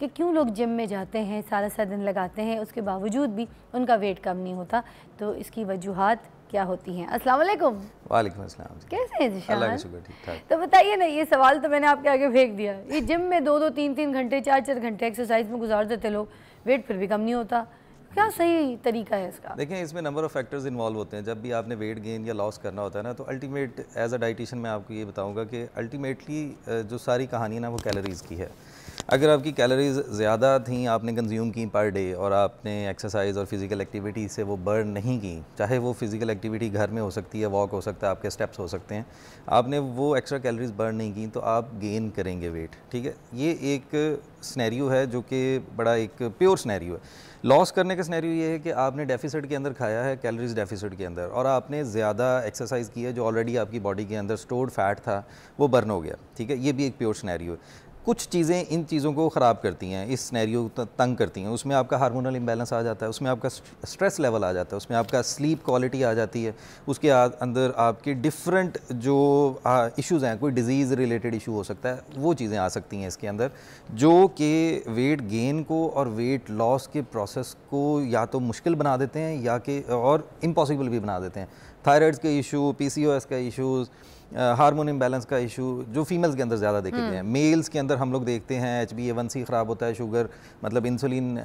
कि क्यों लोग जिम में जाते हैं, सारा सारा दिन लगाते हैं, उसके बावजूद भी उनका वेट कम नहीं होता, तो इसकी वजूहत क्या होती हैं? अस्सलाम वालेकुम। वालेकुम अस्सलाम। कैसे हैं जिशान? अल्लाह का शुक्र, ठीक ठाक। तो बताइए ना, ये सवाल तो मैंने आपके आगे फेंक दिया, ये जिम में दो दो तीन तीन घंटे चार चार घंटे एक्सरसाइज में गुजार देते लोग, वेट फिर भी कम नहीं होता, क्या सही तरीका है इसका? देखिए, इसमें नंबर ऑफ़ फैक्टर्स इन्वॉल्व होते हैं। जब भी आपने वेट गेन या लॉस करना होता है ना, तो अल्टीमेट एज अ डाइटिशियन मैं आपको ये बताऊँगा कि अल्टीमेटली जो सारी कहानी है ना, वो कैलोरीज़ की है। अगर आपकी कैलोरीज़ ज़्यादा थी, आपने कंज्यूम की पर डे, और आपने एक्सरसाइज़ और फिज़िकल एक्टिविटी से वो बर्न नहीं की, चाहे वो फिज़िकल एक्टिविटी घर में हो सकती है, वॉक हो सकता है, आपके स्टेप्स हो सकते हैं, आपने वो एक्स्ट्रा कैलोरीज़ बर्न नहीं की, तो आप गेन करेंगे वेट। ठीक है, ये एक स्नैरियो है जो कि बड़ा एक प्योर स्नैरियो है। लॉस करने का स्नैरियो ये है कि आपने डेफिसिट के अंदर खाया है, कैलोरीज़ डेफिसिट के अंदर, और आपने ज़्यादा एक्सरसाइज की है, जो ऑलरेडी आपकी बॉडी के अंदर स्टोर्ड फैट था वो बर्न हो गया। ठीक है, ये भी एक प्योर स्नैरियो है। कुछ चीज़ें इन चीज़ों को ख़राब करती हैं, इस सिनेरियो को तंग करती हैं। उसमें आपका हार्मोनल इंबैलेंस आ जाता है, उसमें आपका स्ट्रेस लेवल आ जाता है, उसमें आपका स्लीप क्वालिटी आ जाती है, उसके अंदर आपके डिफरेंट जो इश्यूज़ हैं, कोई डिज़ीज़ रिलेटेड इशू हो सकता है, वो चीज़ें आ सकती हैं इसके अंदर, जो कि वेट गेन को और वेट लॉस के प्रोसेस को या तो मुश्किल बना देते हैं या कि और इम्पॉसिबल भी बना देते हैं। थायराइड्स के इशू, PCOS का इशूज़, हार्मोन इम्बैलेंस का इशू, जो फीमेल्स के अंदर ज़्यादा देखे गए हैं। मेल्स के अंदर हम लोग देखते हैं HbA1c ख़राब होता है, शुगर मतलब इंसुलिन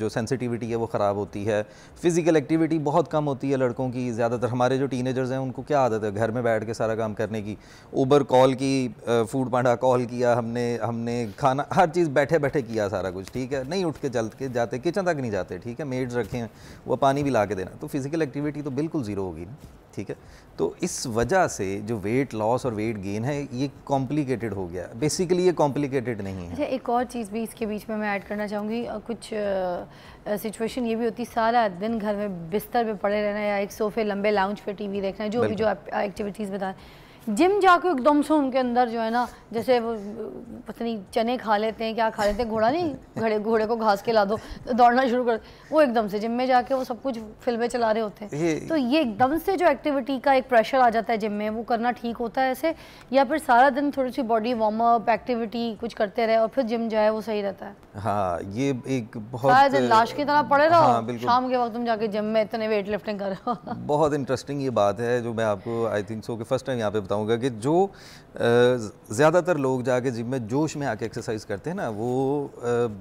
जो सेंसिटिविटी है वो ख़राब होती है, फिज़िकल एक्टिविटी बहुत कम होती है लड़कों की। ज़्यादातर हमारे जो टीनेजर्स हैं उनको क्या आदत है, घर में बैठ के सारा काम करने की, उबर कॉल की, फूड पांडा कॉल किया, हमने खाना हर चीज़ बैठे बैठे किया सारा कुछ। ठीक है, नहीं उठ के चल के जाते, किचन तक नहीं जाते। ठीक है, मेड्स रखें, वो पानी भी ला के देना, तो फिज़िकल एक्टिविटी तो बिल्कुल ज़ीरो होगी ना। ठीक है, तो इस वजह से जो वेट लॉस और वेट गेन है ये कॉम्प्लिकेटेड हो गया। बेसिकली ये कॉम्प्लिकेटेड नहीं है। अच्छा, एक और चीज़ भी इसके बीच में मैं ऐड करना चाहूँगी। कुछ सिचुएशन ये भी होती, सारा दिन घर में बिस्तर पे पड़े रहना या एक सोफे लंबे लाउंज पे टीवी देखना, जो भी जो एक्टिविटीज़ बता, जिम जाके एकदम से उनके अंदर जो है ना, जैसे वो पता नहीं चने खा लेते हैं, क्या खा लेते हैं, घोड़ा नहीं, घोड़े को घास के ला दो तो दौड़ना शुरू कर, वो एकदम से जिम में जाके वो सब कुछ फिल्में चला रहे होते हैं। तो ये एकदम से जो एक्टिविटी का एक प्रेशर आ जाता है जिम में, वो करना ठीक होता है ऐसे, या फिर सारा दिन थोड़ी सी बॉडी वार्म अप एक्टिविटी कुछ करते रहे और फिर जिम जाए, वो सही रहता है? हाँ, ये एक बहुत सारा दिन लाश की तरह पड़े रहो, शाम के वक्त तुम जाके जिम में इतने वेट लिफ्टिंग कर रहे हो। बहुत इंटरेस्टिंग ये बात है जो मैं आपको आई थिंक सो के फर्स्ट टाइम यहाँ पे बताऊंगा कि जो ज़्यादातर लोग जाके जिम में जोश में आके एक्सरसाइज करते हैं ना, वो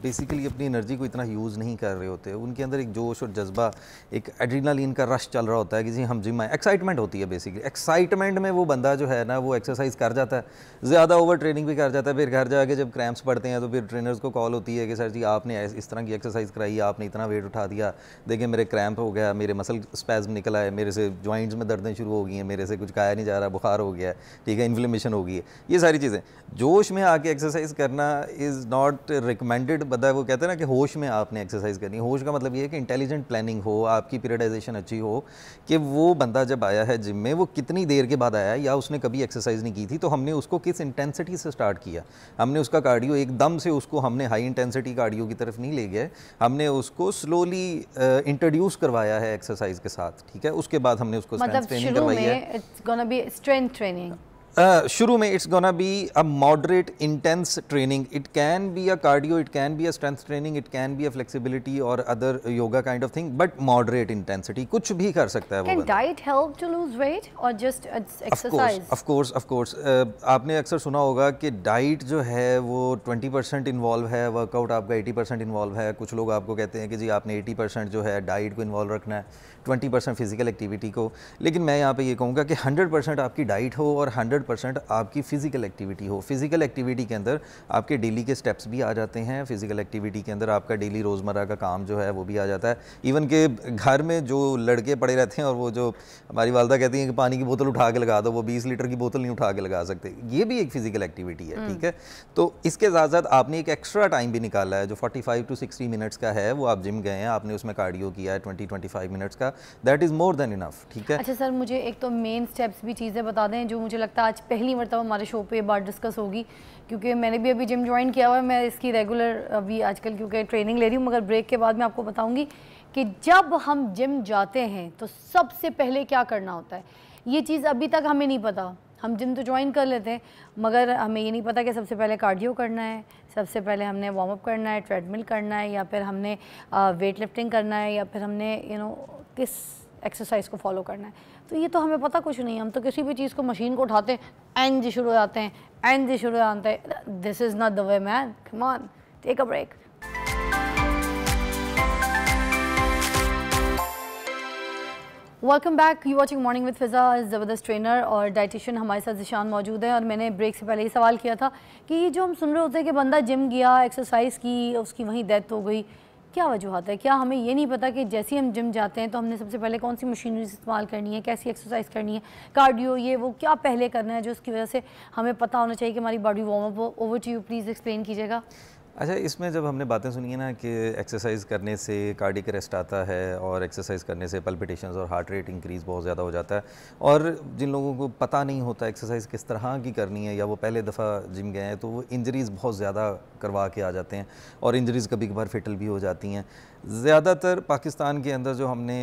बेसिकली अपनी एनर्जी को इतना यूज़ नहीं कर रहे होते। उनके अंदर एक जोश और जज्बा, एक एड्रेनालिन का रश चल रहा होता है कि जी हम जिम आए, एक्साइटमेंट होती है। बेसिकली एक्साइटमेंट में वो बंदा जो है ना, वो एक्सरसाइज कर जाता है, ज़्यादा ओवर ट्रेनिंग भी कर जाता है, फिर घर जाके जब क्रैम्प्स पड़ते हैं तो फिर ट्रेनर्स को कॉल होती है कि सर जी आपने इस तरह की एक्सरसाइज कराई, आपने इतना वेट उठा दिया, देखिए मेरे क्रैम्प हो गया, मेरे मसल स्पैज्म निकला है, मेरे से जॉइंट्स में दर्दें शुरू हो गई हैं, मेरे से कुछ खाया नहीं जा रहा, बुखार हो गया। ठीक है, इन्फ्लेमेशन हो गई है, ये सारी चीज़ें। जोश में आके एक्सरसाइज करना इज़ नॉट रिकमेंडेड। बता, वो कहते हैं ना कि होश में आपने एक्सरसाइज करनी। होश का मतलब ये है कि इंटेलिजेंट प्लानिंग हो, आपकी पीरियडाइजेशन अच्छी हो, कि वो बंदा जब आया है जिम में वो कितनी देर के बाद आया है, या उसने कभी एक्सरसाइज नहीं की थी, तो हमने उसको किस इंटेंसिटी से स्टार्ट किया, हमने उसका कार्डियो एकदम से उसको हमने हाई इंटेंसिटी कार्डियो की तरफ नहीं ले गए, हमने उसको स्लोली इंट्रोड्यूस करवाया है एक्सरसाइज के साथ। ठीक है, उसके बाद हमने उसको स्ट्रेंथ ट्रेनिंग करवाई है। Training. शुरू में it's gonna be a moderate intense training, it can be a cardio, it can be a strength training, it can be a flexibility और other yoga kind of thing, but moderate intensity, कुछ भी कर सकता है वो। Can diet help to lose weight और just exercise? Of course, of course. आपने अक्सर सुना होगा कि डाइट जो है वो 20% इन्वॉल्व है, वर्कआउट आपका 80% इन्वॉल्व है। कुछ लोग आपको कहते हैं कि जी आपने 80% जो है डाइट को इन्वॉल्व रखना है, 20% फिजिकल एक्टिविटी को, लेकिन मैं यहाँ पे ये कहूँगा कि 100% आपकी डाइट हो और 100% आपकी फ़िज़िकल एक्टिविटी हो। फ़िज़िकल एक्टिविटी के अंदर आपके डेली के स्टेप्स भी आ जाते हैं, फ़िज़िकल एक्टिविटी के अंदर आपका डेली रोज़मर्रा का काम जो है वो भी आ जाता है। इवन के घर में जो लड़के पड़े रहते हैं, और वो जो हमारी वालदा कहती हैं कि पानी की बोतल उठा के लगा दो, वो 20 लीटर की बोतल नहीं उठा के लगा सकते, ये भी एक फ़िज़िकल एक्टिविटी है। ठीक है, तो इसके साथ साथ आपने एक एक्स्ट्रा टाइम भी निकाला है जो 45 to 60 मिनट्स का है, वो आप जिम गए हैं, आपने उसमें कार्डियो किया है 20-25 मिनट्स का, that is more than enough. ठीक है। अच्छा सर, मुझे एक तो मेन स्टेप्स भी चीज़ें बता दें जो मुझे लगता है आज पहली मरतबा हमारे शो पे ये बात डिस्कस होगी, क्योंकि मैंने भी अभी जिम ज्वाइन किया हुआ है, मैं इसकी रेगुलर अभी आजकल क्योंकि ट्रेनिंग ले रही हूँ, मगर ब्रेक के बाद मैं आपको बताऊँगी कि जब हम जिम जाते हैं तो सबसे पहले क्या करना होता है। ये चीज़ अभी तक हमें नहीं पता, हम जिम तो ज्वाइन कर लेते हैं मगर हमें ये नहीं पता कि सबसे पहले कार्डियो करना है, सबसे पहले हमने वार्म अप करना है, ट्रेडमिल करना है, या फिर हमने वेट लिफ्टिंग करना है, या फिर हमने किस एक्सरसाइज़ को फॉलो करना है। तो ये तो हमें पता कुछ नहीं है, हम तो किसी भी चीज़ को मशीन को उठाते हैं एंड जी शुरू हो जाते हैं, एंड जी शुरू हो जाते हैं। This is not the way man, come on take a break. Welcome back, you watching morning with Fiza. ज़बरदस्त ट्रेनर और डाइटिशियन हमारे साथ जिशान मौजूद है और मैंने ब्रेक से पहले ये सवाल किया था कि ये जो हम सुन रहे होते हैं कि बंदा जिम गया, एक्सरसाइज़ की, उसकी वहीं डेथ हो गई, क्या वजूहत है? क्या हमें ये नहीं पता कि जैसे ही हम जिम जाते हैं तो हमने सबसे पहले कौन सी मशीनरी इस्तेमाल करनी है, कैसी एक्सरसाइज करनी है, कार्डियो ये वो क्या पहले करना है, जो उसकी वजह से हमें पता होना चाहिए कि हमारी बॉडी वार्म अप हो? Over to you, please explain कीजिएगा। अच्छा, इसमें जब हमने बातें सुनी है ना कि एक्सरसाइज करने से कार्डिक अरेस्ट आता है और एक्सरसाइज करने से पल्पिटेशंस और हार्ट रेट इंक्रीज़ बहुत ज़्यादा हो जाता है, और जिन लोगों को पता नहीं होता एक्सरसाइज किस तरह की करनी है या वो पहले दफ़ा जिम गए हैं तो वो इंजरीज़ बहुत ज़्यादा करवा के आ जाते हैं और इंजरीज़ कभी कभार फेटल भी हो जाती हैं। ज़्यादातर पाकिस्तान के अंदर जो हमने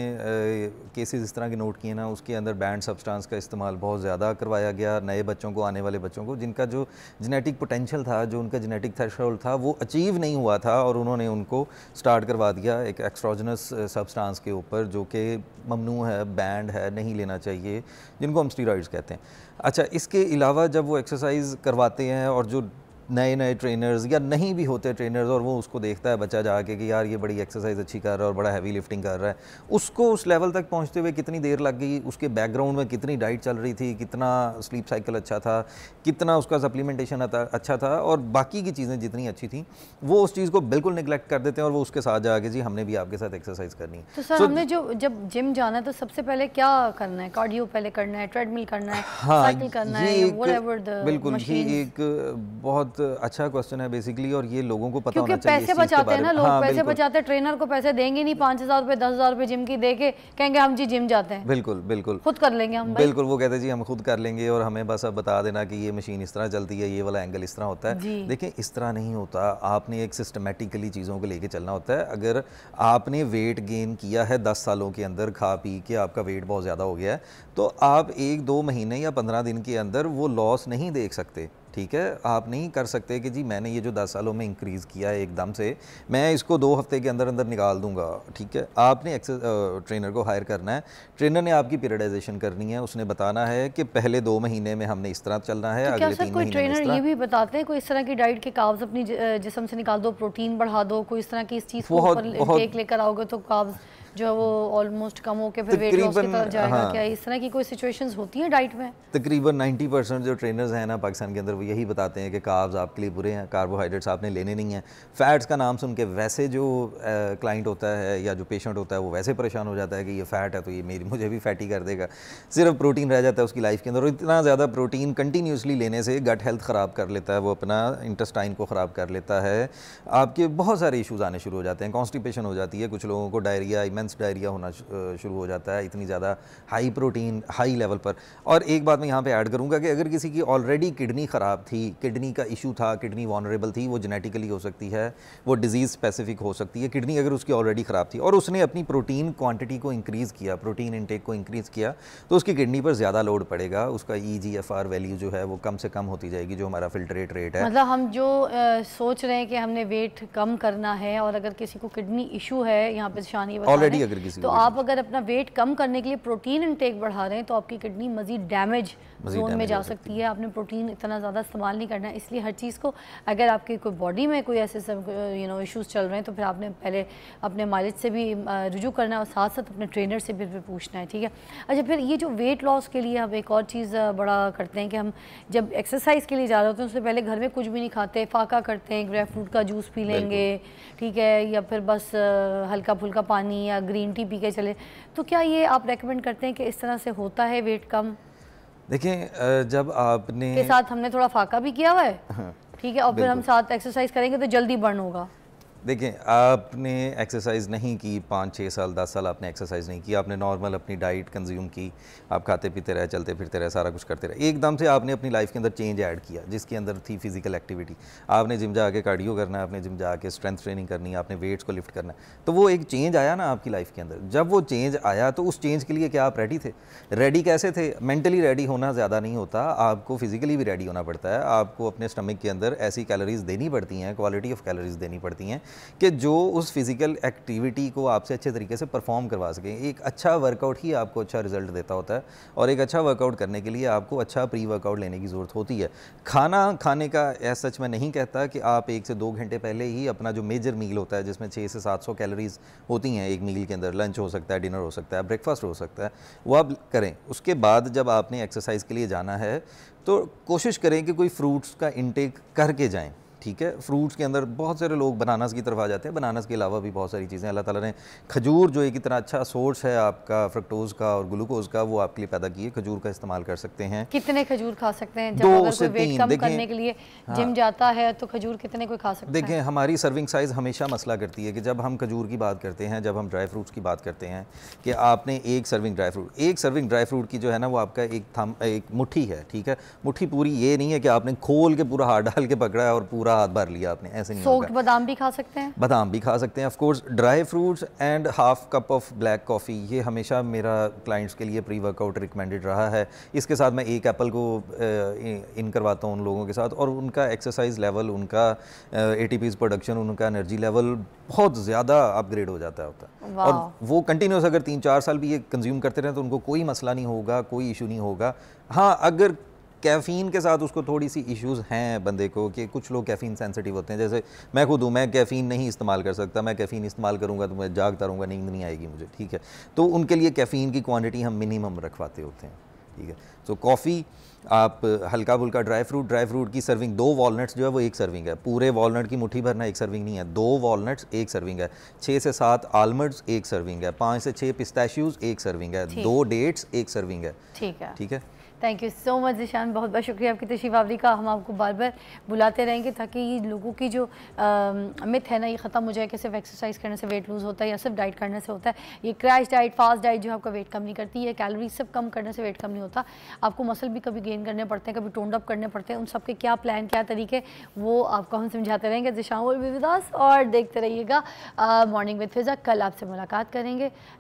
केसेस इस तरह के नोट किए ना, उसके अंदर बैंड सब्सटेंस का इस्तेमाल बहुत ज़्यादा करवाया गया नए बच्चों को, आने वाले बच्चों को, जिनका जो जेनेटिक पोटेंशियल था, जो उनका जेनेटिक थ्रेशोल्ड था वो अचीव नहीं हुआ था, और उन्होंने उनको स्टार्ट करवा दिया एक एक्सट्रोजनस सब्सटेंस के ऊपर जो कि ममनू है, बैंड है, नहीं लेना चाहिए, जिनको हम स्टीरॉइड्स कहते हैं। अच्छा, इसके अलावा जब वो एक्सरसाइज करवाते हैं और जो नए नए ट्रेनर्स या नहीं भी होते ट्रेनर्स, और वो उसको देखता है बच्चा जाके कि यार ये बड़ी एक्सरसाइज अच्छी कर रहा है और बड़ा हैवी लिफ्टिंग कर रहा है, उसको उस लेवल तक पहुंचते हुए कितनी देर लग गई, उसके बैकग्राउंड में कितनी डाइट चल रही थी, कितना स्लीप साइकिल अच्छा था, कितना उसका सप्लीमेंटेशन अच्छा था, और बाकी की चीज़ें जितनी अच्छी थी, वो उस चीज़ को बिल्कुल निगलेक्ट कर देते हैं और वो उसके साथ जाके जी हमने भी आपके साथ एक्सरसाइज करनी है। तो सर हमने जो जब जिम जाना है तो सबसे पहले क्या करना है? कार्डियो पहले करना है, ट्रेडमिल करना है, साइकिल करना है, व्हाटएवर द बिल्कुल ही एक बहुत अच्छा क्वेश्चन है बेसिकली, और ये लोगों को पता होना चाहिए। क्योंकि पैसे बचाते हैं ना लोग, पैसे बचाते हैं, ट्रेनर को पैसे देंगे नहीं, 5,000 रुपए 10,000 रुपए जिम की देके कहेंगे हम जी जिम जाते हैं, बिल्कुल बिल्कुल खुद कर लेंगे हम, बिल्कुल वो कहते हैं जी हम खुद कर लेंगे और हमें बस अब बता देना कि ये मशीन इस तरह चलती है, ये वाला एंगल इस तरह होता है। देखिए इस तरह नहीं होता, आपने एक सिस्टमेटिकली चीज़ों को लेके चलना होता है। अगर आपने वेट गेन किया है 10 सालों के अंदर, खा पी के आपका वेट बहुत ज़्यादा हो गया है, तो आप 1-2 महीने या 15 दिन के अंदर वो लॉस नहीं देख सकते, ठीक है? आप नहीं कर सकते कि जी मैंने ये जो 10 सालों में इंक्रीज़ किया है एकदम से, मैं इसको 2 हफ्ते के अंदर अंदर निकाल दूंगा, ठीक है? आपने ट्रेनर को हायर करना है, ट्रेनर ने आपकी पीरियडाइजेशन करनी है, उसने बताना है कि पहले 2 महीने में हमने इस तरह चलना है। तो अगले 3 महीने ट्रेनर ये भी बताते हैं कोई इस तरह की डाइट के कार्ब्स अपनी जिस्म से निकाल दो, प्रोटीन बढ़ा दो, कोई इस तरह की इस चीज़ को लेकर आओगे तो कार्ब्स जो वो ऑलमोस्ट कम होके फिर वेट लॉस की तरफ जाएगा। हाँ, क्या इस तरह की कोई सिचुएशंस होती हैं डाइट में? तकरीबन 90% जो ट्रेनर्स हैं ना पाकिस्तान के अंदर वो यही बताते हैं कि कार्ब्स आपके लिए बुरे हैं, कार्बोहाइड्रेट्स आपने लेने नहीं हैं। फैट्स का नाम सुन के वैसे जो क्लाइंट होता है या जो पेशेंट होता है वो वैसे परेशान हो जाता है कि ये फ़ैट है तो ये मुझे भी फैटी कर देगा। सिर्फ प्रोटीन रह जाता है उसकी लाइफ के अंदर, और इतना ज़्यादा प्रोटीन कंटिन्यूसली लेने से गट हेल्थ ख़राब कर लेता है, वो अपना इंटेस्टाइन को ख़राब कर लेता है, आपके बहुत सारे इशूज़ आने शुरू हो जाते हैं, कॉन्स्टिपेशन हो जाती है, कुछ लोगों को डायरिया, डायरिया होना शुरू हो जाता है इतनी ज़्यादा हाई प्रोटीन हाई लेवल पर। और एक बात मैं यहाँ पे ऐड करूँगा कि अगर किसी की ऑलरेडी किडनी ख़राब थी, किडनी का इशू था, किडनी वनरेबल थी, वो जेनेटिकली हो सकती है, वो डिजीज़ स्पेसिफिक हो सकती है। किडनी अगर उसकी ऑलरेडी ख़राब थी और उसने अपनी प्रोटीन क्वांटिटी को इंक्रीज़ किया, प्रोटीन इनटेक को इंक्रीज़ किया, तो उसकी किडनी पर ज़्यादा लोड पड़ेगा, उसका EGFR वैल्यू जो है वो कम से कम होती जाएगी, जो हमारा फिल्ट्रेट रेट है। मतलब हम जो सोच रहे हैं कि हमने वेट कम करना है और अगर किसी को किडनी इशू है, यहाँ पर शानी अगर किसी तो आप अगर अपना वेट कम करने के लिए प्रोटीन इनटेक बढ़ा रहे हैं तो आपकी किडनी मज़ीद डैमेज जोन में जा सकती है। आपने प्रोटीन इतना ज़्यादा इस्तेमाल नहीं करना है, इसलिए हर चीज़ को अगर आपके कोई बॉडी में कोई ऐसे सब इश्यूज़ चल रहे हैं तो फिर आपने पहले अपने मालिज से भी रुजू करना है और साथ साथ अपने ट्रेनर से भी पूछना है, ठीक है? अच्छा, फिर ये जो वेट लॉस के लिए हम एक और चीज़ बड़ा करते हैं कि हम जब एक्सरसाइज के लिए जा रहे होते हैं उससे पहले घर में कुछ भी नहीं खाते, फाका करते हैं, ग्रेप फ्रूट का जूस पी लेंगे, ठीक है, या फिर बस हल्का फुल्का पानी या ग्रीन टी पी के चले, तो क्या ये आप रेकमेंड करते हैं कि इस तरह से होता है वेट कम? देखें जब आपने के साथ हमने थोड़ा फाका भी किया हुआ है, ठीक है, और फिर हम साथ एक्सरसाइज करेंगे तो जल्दी बर्न होगा। देखें, आपने एक्सरसाइज़ नहीं की 5, 6 साल 10 साल, आपने एक्सरसाइज़ नहीं की, आपने नॉर्मल अपनी डाइट कंज्यूम की, आप खाते पीते रहे, चलते फिरते रहे, सारा कुछ करते रहे, एकदम से आपने अपनी लाइफ के अंदर चेंज ऐड किया जिसके अंदर थी फिजिकल एक्टिविटी। आपने जिम जा के कार्डियो करना है, आपने जिम जा के स्ट्रेंथ ट्रेनिंग करनी है, आपने वेट्स को लिफ्ट करना है, तो वो एक चेंज आया ना आपकी लाइफ के अंदर। जब वो चेंज आया तो उस चेंज के लिए क्या आप रेडी थे? रेडी कैसे थे? मेंटली रेडी होना ज़्यादा नहीं होता, आपको फिजिकली भी रेडी होना पड़ता है। आपको अपने स्टमक के अंदर ऐसी कैलोरीज देनी पड़ती हैं, क्वालिटी ऑफ कैलोरीज देनी पड़ती हैं कि जो उस फिज़िकल एक्टिविटी को आपसे अच्छे तरीके से परफॉर्म करवा सकें। एक अच्छा वर्कआउट ही आपको अच्छा रिजल्ट देता होता है और एक अच्छा वर्कआउट करने के लिए आपको अच्छा प्री वर्कआउट लेने की ज़रूरत होती है। खाना खाने का ऐसा सच मैं नहीं कहता कि आप 1 से 2 घंटे पहले ही अपना जो मेजर मील होता है जिसमें 600 से 700 कैलोरीज होती हैं एक मील के अंदर, लंच हो सकता है, डिनर हो सकता है, ब्रेकफास्ट हो सकता है, वो आप करें। उसके बाद जब आपने एक्सरसाइज के लिए जाना है तो कोशिश करें कि कोई फ्रूट्स का इंटेक करके जाएं, ठीक है। फ्रूट्स के अंदर बहुत सारे लोग बनानास की तरफ आ जाते हैं, बनानास के अलावा भी बहुत सारी चीज़ें। अल्लाह ताला ने खजूर जो एक इतना अच्छा सोर्स है आपका फ्रक्टोज़ का और ग्लूकोज़ का, वो आपके लिए पैदा किए, खजूर का इस्तेमाल कर सकते हैं। कितने खजूर खा सकते हैं? 2 से 3 देखें के लिए। हाँ। जिम जाता है तो खजूर कितने कोई खा सकते हैं? देखें, हमारी सर्विंग साइज़ हमेशा मसला करती है कि जब हम खजूर की बात करते हैं, जब हम ड्राई फ्रूट्स की बात करते हैं कि आपने एक सर्विंग ड्राई फ्रूट की जो है ना वो आपका एक मुट्ठी है, ठीक है। मुट्ठी पूरी ये नहीं है कि आपने खोल के पूरा हाथ डाल के पकड़ा है और पूरा हाथ भर लिया आपने, ऐसे नहीं होगा। बादाम भी खा सकते हैं, बादाम भी खा सकते हैं, of course. Dry fruits and 1/2 cup of black coffee, ये हमेशा मेरा क्लाइंट्स के लिए प्री वर्कआउट रिकमेंडेड रहा है। इसके साथ मैं 1 एप्पल को इन करवाता हूँ उन लोगों के साथ, और उनका एक्सरसाइज लेवल, उनका ATPs प्रोडक्शन, उनका एनर्जी लेवल बहुत ज़्यादा अपग्रेड हो जाता है। और वो कंटिन्यूस अगर 3-4 साल भी ये कंज्यूम करते रहें तो उनको कोई मसला नहीं होगा, कोई इशू नहीं होगा। हाँ, अगर कैफ़ीन के साथ उसको थोड़ी सी इश्यूज़ हैं बंदे को, कि कुछ लोग कैफ़ीन सेंसिटिव होते हैं, जैसे मैं खुद हूँ, मैं कैफ़ीन नहीं इस्तेमाल कर सकता। मैं कैफ़ीन इस्तेमाल करूँगा तो मैं जागता रहूँगा, नींद नहीं आएगी मुझे, ठीक है। तो उनके लिए कैफ़ीन की क्वांटिटी हम मिनिमम रखवाते होते हैं, ठीक है। तो कॉफ़ी, आप हल्का फुल्का ड्राई फ्रूट की सर्विंग, 2 वॉलनट्स जो है वो 1 सर्विंग है। पूरे वॉलनट की मुट्ठी भरना 1 सर्विंग नहीं है, 2 वॉलनट्स 1 सर्विंग है। 6 से 7 आलमंड्स 1 सर्विंग है। 5 से 6 पिस्ताशियोज 1 सर्विंग है। 2 डेट्स 1 सर्विंग है, ठीक है, ठीक है। Thank you so much Zeeshan, बहुत बहुत शुक्रिया आपकी तशरीफ आवरी का। हम आपको बार बार बुलाते रहेंगे ताकि ये लोगों की जो मिथ है ना ये ख़त्म हो जाए कि सिर्फ एक्सरसाइज करने से वेट लूज़ होता है या सिर्फ डाइट करने से होता है। ये क्रैश डाइट, फास्ट डाइट जो आपका वेट कम नहीं करती है, कैलोरीज सब कम करने से वेट कम नहीं होता। आपको मसल भी कभी गेन करने पड़ते हैं, कभी टोंड अप करने पड़ते हैं। उन सब के क्या प्लान, क्या तरीके, वो आपको हम समझाते रहेंगे। Zeeshan will be with us और देखते रहिएगा मॉर्निंग विद फिज़ा। कल आपसे मुलाकात करेंगे।